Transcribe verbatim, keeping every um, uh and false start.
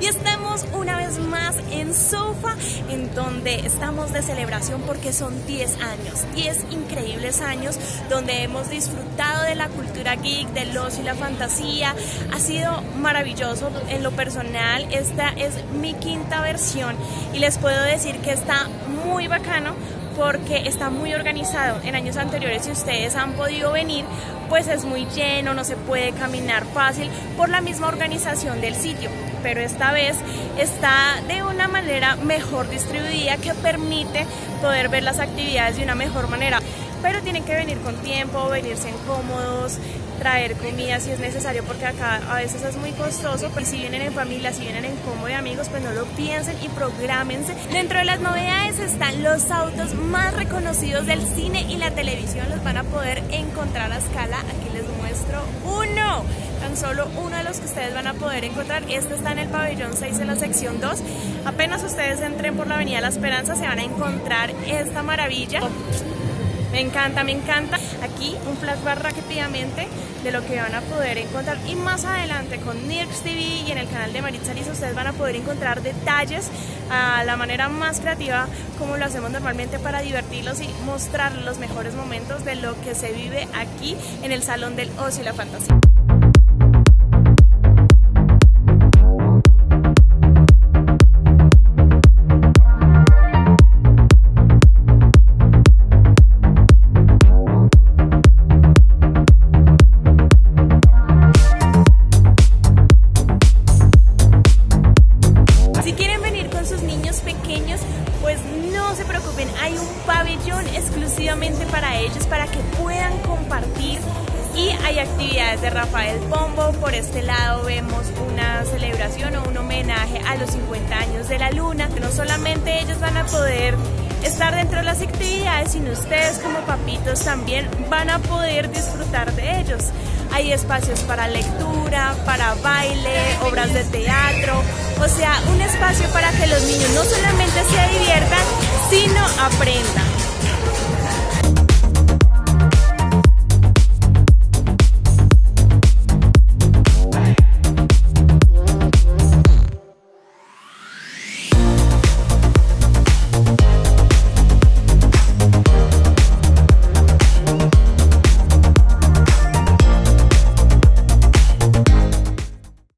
y estamos una vez más en Sofa, en donde estamos de celebración porque son diez años, diez increíbles años donde hemos disfrutado de la cultura geek, del ocio y la fantasía. Ha sido maravilloso en lo personal. Esta es mi quinta versión y les puedo decir que está muy bacano porque está muy organizado. En años anteriores, si ustedes han podido venir, pues es muy lleno, no se puede caminar fácil por la misma organización del sitio, pero esta vez está de una manera mejor distribuida que permite poder ver las actividades de una mejor manera. Pero tienen que venir con tiempo, venirse cómodos, traer comida si es necesario, porque acá a veces es muy costoso, pero si vienen en familia, si vienen en combo de amigos, pues no lo piensen y prográmense. Dentro de las novedades están los autos más reconocidos del cine y la televisión, los van a poder encontrar a escala. Aquí les muestro uno, tan solo uno de los que ustedes van a poder encontrar. Este está en el pabellón seis en la sección dos. Apenas ustedes entren por la avenida La Esperanza se van a encontrar esta maravilla. Me encanta, me encanta. Aquí un flashback rápidamente de lo que van a poder encontrar. Y más adelante con Neerks T V y en el canal de Maritza Ariza ustedes van a poder encontrar detalles a la manera más creativa como lo hacemos normalmente para divertirlos y mostrar los mejores momentos de lo que se vive aquí en el Salón del Ocio y la Fantasía. Hay un pabellón exclusivamente para ellos, para que puedan compartir, y hay actividades de Rafael Pombo. Por este lado vemos una celebración o un homenaje a los cincuenta años de la luna. No solamente ellos van a poder estar dentro de las actividades, sino ustedes como papitos también van a poder disfrutar de ellos. Hay espacios para lectura, para baile, obras de teatro, o sea, un espacio para que los niños no solamente se diviertan, sino aprendan.